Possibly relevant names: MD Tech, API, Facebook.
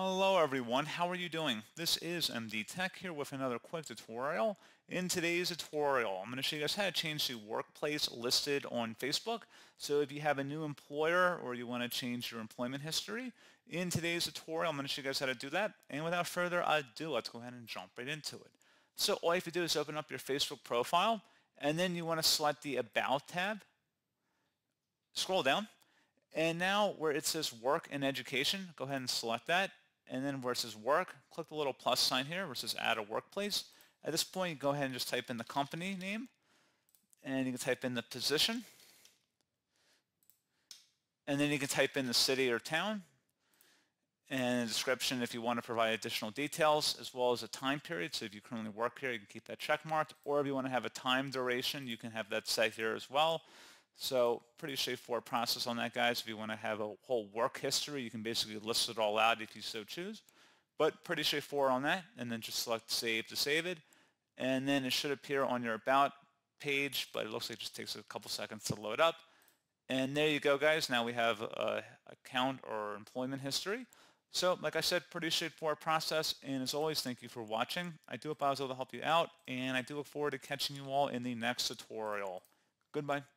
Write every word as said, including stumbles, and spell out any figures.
Hello everyone, how are you doing? This is M D Tech here with another quick tutorial. In today's tutorial, I'm going to show you guys how to change the workplace listed on Facebook. So if you have a new employer or you want to change your employment history, in today's tutorial, I'm going to show you guys how to do that. And without further ado, let's go ahead and jump right into it. So all you have to do is open up your Facebook profile, and then you want to select the About tab. Scroll down. And now where it says Work and Education, go ahead and select that. And then where it says Work, click the little plus sign here where it says Add a Workplace. At this point, you go ahead and just type in the company name. And you can type in the position. And then you can type in the city or town. And a description if you want to provide additional details, as well as a time period. So if you currently work here, you can keep that check marked. Or if you want to have a time duration, you can have that set here as well. So pretty straightforward process on that, guys. If you want to have a whole work history, you can basically list it all out if you so choose. But pretty straightforward on that. And then just select Save to save it. And then it should appear on your About page, but it looks like it just takes a couple seconds to load up. And there you go, guys. Now we have a account or employment history. So like I said, pretty straightforward process. And as always, thank you for watching. I do hope I was able to help you out. And I do look forward to catching you all in the next tutorial. Goodbye.